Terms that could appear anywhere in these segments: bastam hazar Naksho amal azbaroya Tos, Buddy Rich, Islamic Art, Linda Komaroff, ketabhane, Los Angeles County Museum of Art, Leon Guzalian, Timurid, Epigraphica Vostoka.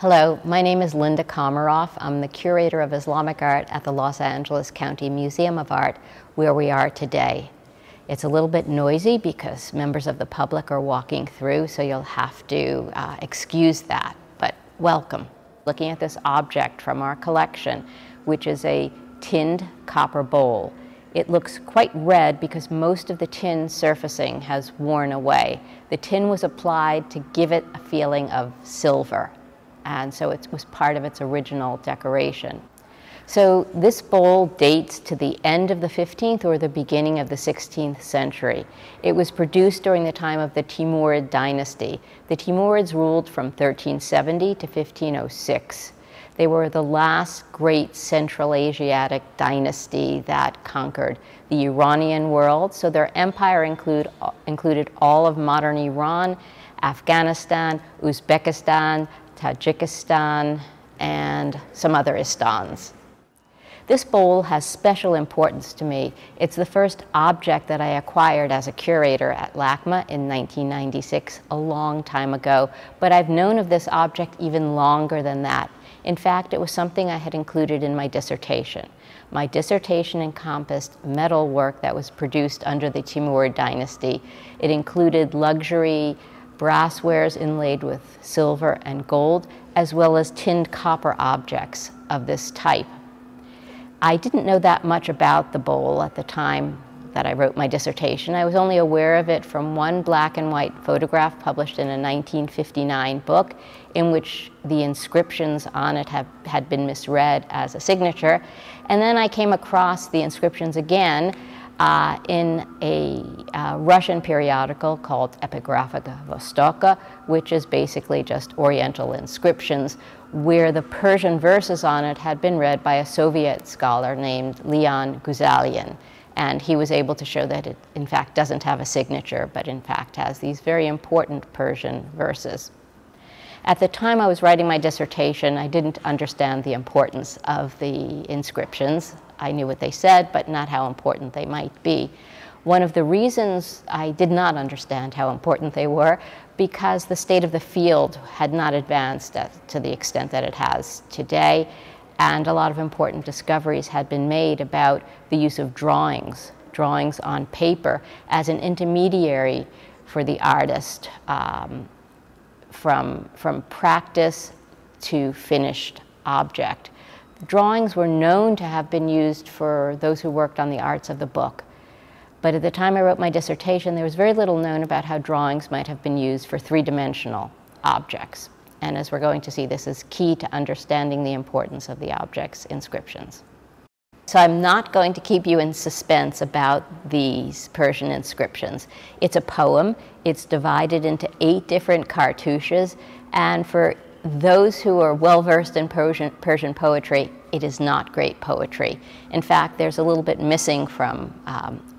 Hello, my name is Linda Komaroff. I'm the curator of Islamic art at the Los Angeles County Museum of Art, where we are today. It's a little bit noisy because members of the public are walking through, so you'll have to excuse that, but welcome. Looking at this object from our collection, which is a tinned copper bowl. It looks quite red because most of the tin surfacing has worn away. The tin was applied to give it a feeling of silver, and so it was part of its original decoration. So this bowl dates to the end of the 15th or the beginning of the 16th century. It was produced during the time of the Timurid dynasty. The Timurids ruled from 1370 to 1506. They were the last great Central Asiatic dynasty that conquered the Iranian world. So their empire included all of modern Iran, Afghanistan, Uzbekistan, Tajikistan, and some other Istans. This bowl has special importance to me. It's the first object that I acquired as a curator at LACMA in 1996, a long time ago, but I've known of this object even longer than that. In fact, it was something I had included in my dissertation. My dissertation encompassed metal work that was produced under the Timurid dynasty. It included luxury brasswares inlaid with silver and gold, as well as tinned copper objects of this type. I didn't know that much about the bowl at the time that I wrote my dissertation. I was only aware of it from one black and white photograph published in a 1959 book in which the inscriptions on it had been misread as a signature. And then I came across the inscriptions again in a Russian periodical called Epigraphica Vostoka, which is basically just Oriental inscriptions, where the Persian verses on it had been read by a Soviet scholar named Leon Guzalian. And he was able to show that it, in fact, doesn't have a signature, but in fact has these very important Persian verses. At the time I was writing my dissertation, I didn't understand the importance of the inscriptions. I knew what they said, but not how important they might be. One of the reasons I did not understand how important they were because the state of the field had not advanced to the extent that it has today, and a lot of important discoveries had been made about the use of drawings on paper as an intermediary for the artist from practice to finished object. Drawings were known to have been used for those who worked on the arts of the book. But at the time I wrote my dissertation, there was very little known about how drawings might have been used for three-dimensional objects. And as we're going to see, this is key to understanding the importance of the object's inscriptions. So I'm not going to keep you in suspense about these Persian inscriptions. It's a poem. It's divided into 8 different cartouches, and for those who are well-versed in Persian poetry, it is not great poetry. In fact, there's a little bit missing from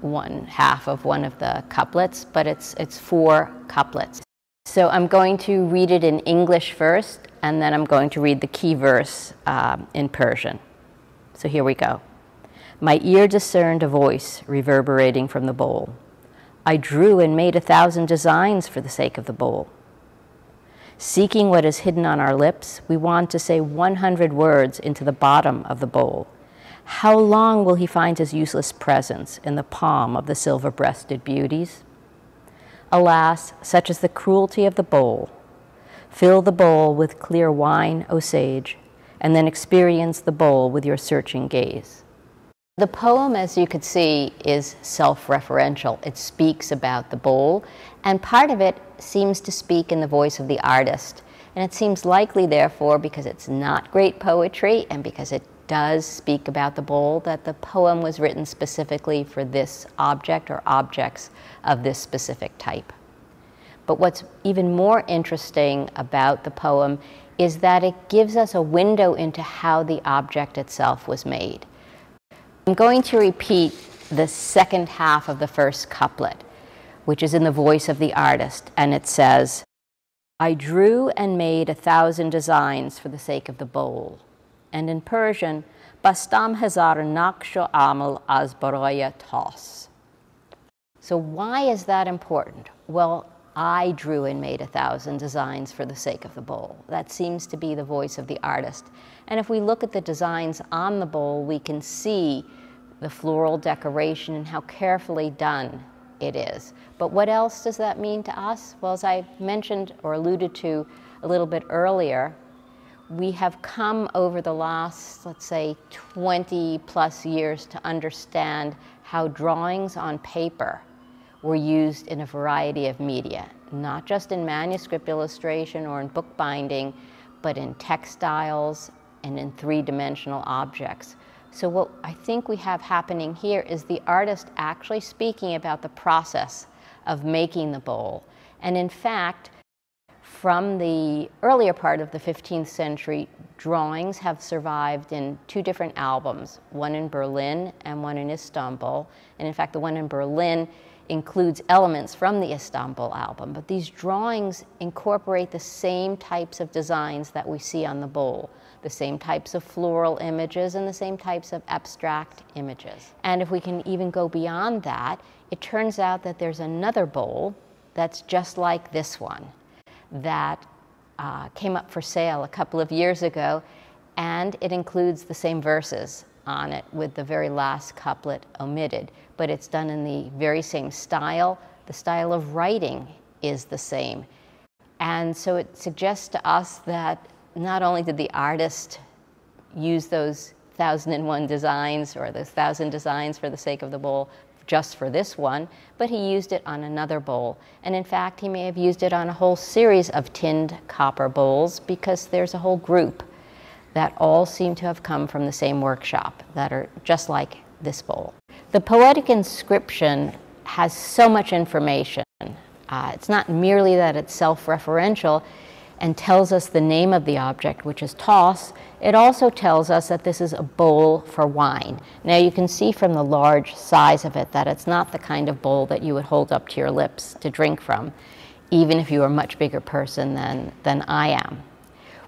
one half of one of the couplets, but it's 4 couplets. So I'm going to read it in English first, and then I'm going to read the key verse in Persian. So here we go. My ear discerned a voice reverberating from the bowl. I drew and made 1,000 designs for the sake of the bowl. Seeking what is hidden on our lips, we want to say 100 words into the bottom of the bowl. How long will he find his useless presence in the palm of the silver-breasted beauties? Alas, such is the cruelty of the bowl. Fill the bowl with clear wine, O sage, and then experience the bowl with your searching gaze. The poem, as you could see, is self-referential. It speaks about the bowl, and part of it seems to speak in the voice of the artist. And it seems likely, therefore, because it's not great poetry and because it does speak about the bowl, that the poem was written specifically for this object or objects of this specific type. But what's even more interesting about the poem is that it gives us a window into how the object itself was made. I'm going to repeat the second half of the first couplet, which is in the voice of the artist, and it says, I drew and made 1,000 designs for the sake of the bowl. And in Persian, bastam hazar Naksho amal azbaroya Tos. So why is that important? Well, I drew and made 1,000 designs for the sake of the bowl. That seems to be the voice of the artist. And if we look at the designs on the bowl, we can see the floral decoration and how carefully done it is. But what else does that mean to us? Well, as I mentioned or alluded to a little bit earlier, we have come over the last, let's say, 20 plus years to understand how drawings on paper were used in a variety of media, not just in manuscript illustration or in bookbinding, but in textiles and in three-dimensional objects. So what I think we have happening here is the artist actually speaking about the process of making the bowl. And in fact, from the earlier part of the 15th century, drawings have survived in 2 different albums, one in Berlin and one in Istanbul. And in fact, the one in Berlin includes elements from the Istanbul album, but these drawings incorporate the same types of designs that we see on the bowl, the same types of floral images and the same types of abstract images. And if we can even go beyond that, it turns out that there's another bowl that's just like this one that came up for sale a couple of years ago, and it includes the same verses on it with the very last couplet omitted, but it's done in the very same style. The style of writing is the same. And so it suggests to us that not only did the artist use those 1,001 designs or those 1,000 designs for the sake of the bowl just for this one, but he used it on another bowl. And in fact, he may have used it on a whole series of tinned copper bowls, because there's a whole group that all seem to have come from the same workshop that are just like this bowl. The poetic inscription has so much information. It's not merely that it's self-referential and tells us the name of the object, which is Tos. It also tells us that this is a bowl for wine. Now you can see from the large size of it that it's not the kind of bowl that you would hold up to your lips to drink from, even if you were a much bigger person than I am.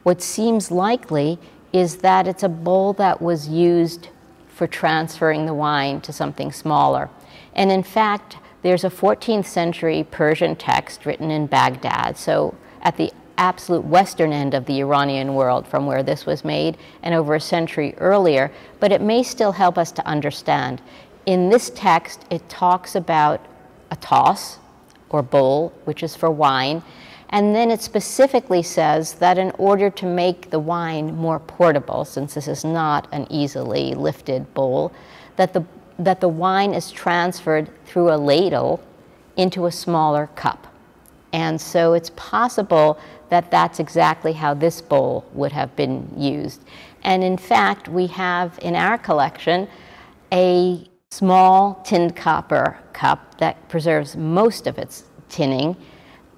What seems likely is that it's a bowl that was used for transferring the wine to something smaller. And in fact, there's a 14th century Persian text written in Baghdad, so at the absolute western end of the Iranian world from where this was made, and over a century earlier, but it may still help us to understand. In this text, it talks about a tos, or bowl, which is for wine, and then it specifically says that in order to make the wine more portable, since this is not an easily lifted bowl, that the wine is transferred through a ladle into a smaller cup. And so it's possible that that's exactly how this bowl would have been used. And in fact, we have in our collection a small tinned copper cup that preserves most of its tinning,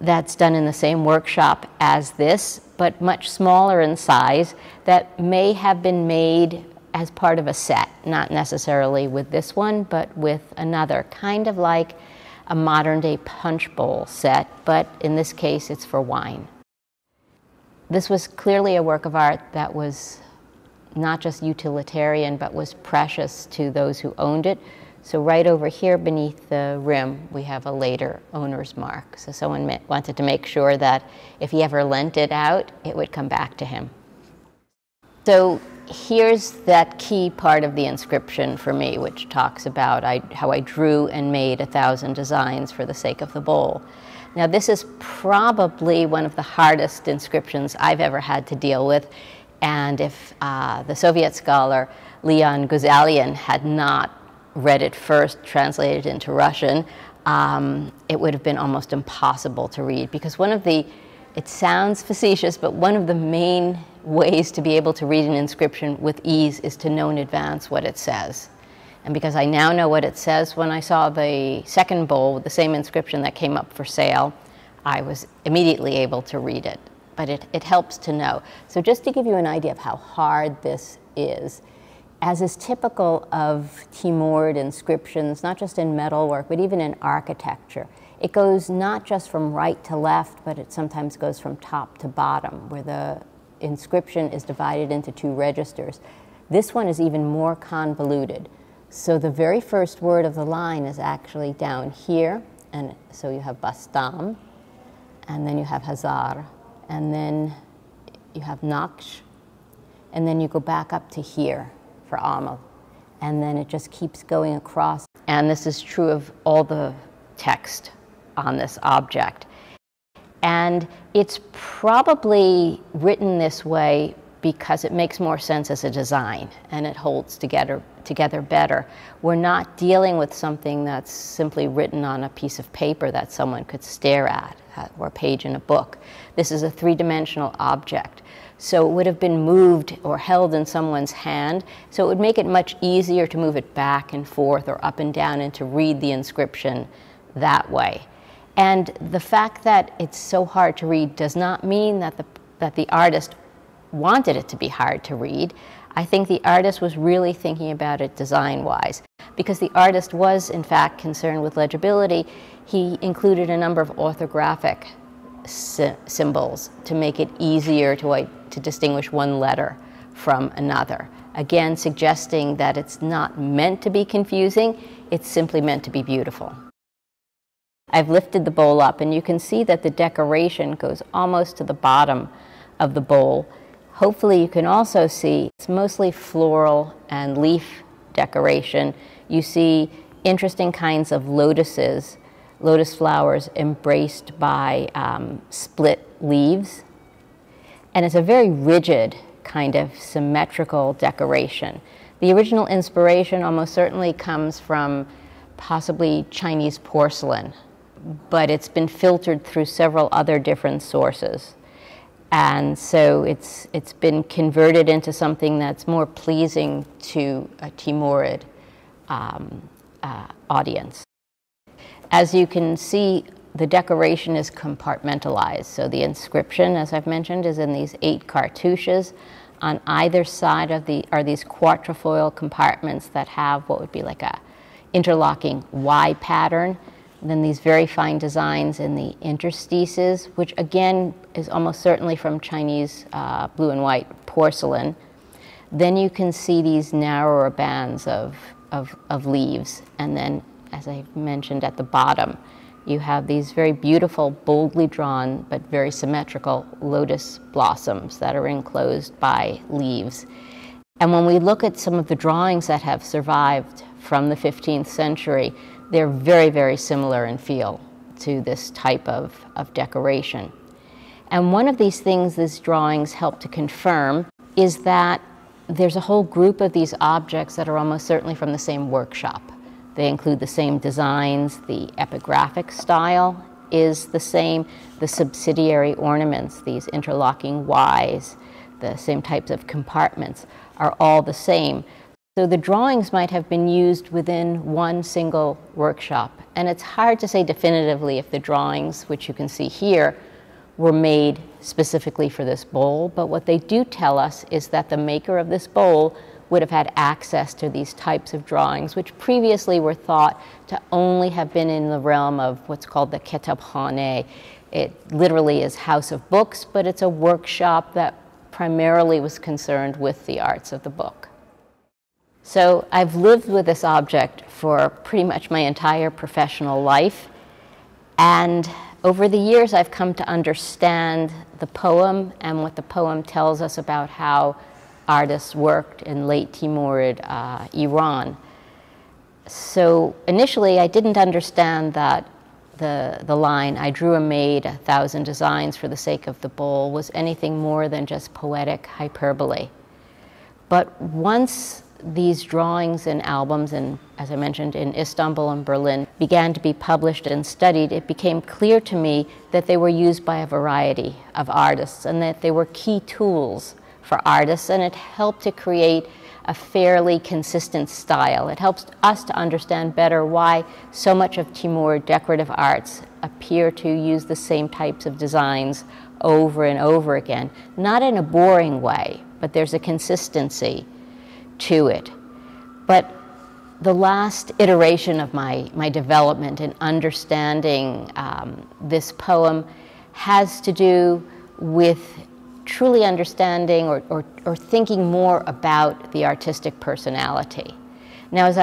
that's done in the same workshop as this, but much smaller in size, that may have been made as part of a set, not necessarily with this one, but with another, kind of like a modern day punch bowl set, but in this case it's for wine. This was clearly a work of art that was not just utilitarian, but was precious to those who owned it. So right over here beneath the rim, we have a later owner's mark. So someone wanted to make sure that if he ever lent it out, it would come back to him. So here's that key part of the inscription for me, which talks about how I drew and made 1,000 designs for the sake of the bowl. Now this is probably one of the hardest inscriptions I've ever had to deal with. And if the Soviet scholar Leon Guzalian had not read it first, translated into Russian, it would have been almost impossible to read, because it sounds facetious, but one of the main ways to be able to read an inscription with ease is to know in advance what it says. And because I now know what it says, when I saw the second bowl with the same inscription that came up for sale, I was immediately able to read it, but it helps to know. So just to give you an idea of how hard this is, as is typical of Timurid inscriptions, not just in metalwork, but even in architecture, it goes not just from right to left, but it sometimes goes from top to bottom, where the inscription is divided into 2 registers. This one is even more convoluted. So the very first word of the line is actually down here, and so you have bastam, and then you have hazar, and then you have naqsh, and then you go back up to here for amal, and then it just keeps going across. And this is true of all the text on this object. And it's probably written this way because it makes more sense as a design and it holds together better. We're not dealing with something that's simply written on a piece of paper that someone could stare at, or a page in a book. This is a three-dimensional object. So it would have been moved or held in someone's hand, so it would make it much easier to move it back and forth or up and down and to read the inscription that way. And the fact that it's so hard to read does not mean that the artist wanted it to be hard to read. I think the artist was really thinking about it design-wise. Because the artist was, in fact, concerned with legibility, he included a number of orthographic symbols to make it easier to distinguish one letter from another. Again, suggesting that it's not meant to be confusing, it's simply meant to be beautiful. I've lifted the bowl up, and you can see that the decoration goes almost to the bottom of the bowl. Hopefully you can also see it's mostly floral and leaf decoration. You see interesting kinds of lotuses, lotus flowers embraced by split leaves. And it's a very rigid kind of symmetrical decoration. The original inspiration almost certainly comes from possibly Chinese porcelain, but it's been filtered through several other different sources. And so it's been converted into something that's more pleasing to a Timurid audience. As you can see, the decoration is compartmentalized. So the inscription, as I've mentioned, is in these 8 cartouches. On either side are these quatrefoil compartments that have what would be like a interlocking Y pattern. And then these very fine designs in the interstices, which again is almost certainly from Chinese blue and white porcelain. Then you can see these narrower bands of leaves. And then, as I mentioned, at the bottom, you have these very beautiful, boldly drawn, but very symmetrical lotus blossoms that are enclosed by leaves. And when we look at some of the drawings that have survived from the 15th century, they're very, very similar in feel to this type of decoration. And one of these things these drawings help to confirm is that there's a whole group of these objects that are almost certainly from the same workshop. They include the same designs, the epigraphic style is the same, the subsidiary ornaments, these interlocking Ys, the same types of compartments are all the same. So the drawings might have been used within one single workshop, and it's hard to say definitively if the drawings, which you can see here, were made specifically for this bowl, but what they do tell us is that the maker of this bowl would have had access to these types of drawings, which previously were thought to only have been in the realm of what's called the ketabhane. It literally is house of books, but it's a workshop that primarily was concerned with the arts of the book. So I've lived with this object for pretty much my entire professional life, and over the years I've come to understand the poem and what the poem tells us about how artists worked in late Timurid Iran. So initially I didn't understand that the line, "I drew and made 1,000 designs for the sake of the bowl," was anything more than just poetic hyperbole. But once these drawings and albums, and as I mentioned in Istanbul and Berlin, began to be published and studied, it became clear to me that they were used by a variety of artists and that they were key tools for artists, and it helped to create a fairly consistent style. It helps us to understand better why so much of Timurid decorative arts appear to use the same types of designs over and over again. Not in a boring way, but there's a consistency to it. But the last iteration of my development in understanding this poem has to do with truly understanding or thinking more about the artistic personality. Now, as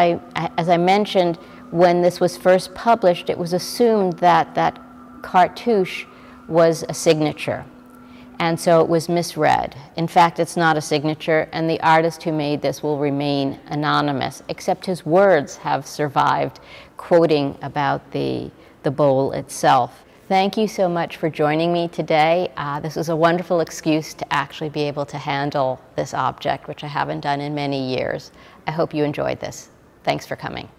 I mentioned, when this was first published, it was assumed that cartouche was a signature, and so it was misread. In fact, it's not a signature, and the artist who made this will remain anonymous, except his words have survived, quoting about the bowl itself. Thank you so much for joining me today. This was a wonderful excuse to actually be able to handle this object, which I haven't done in many years. I hope you enjoyed this. Thanks for coming.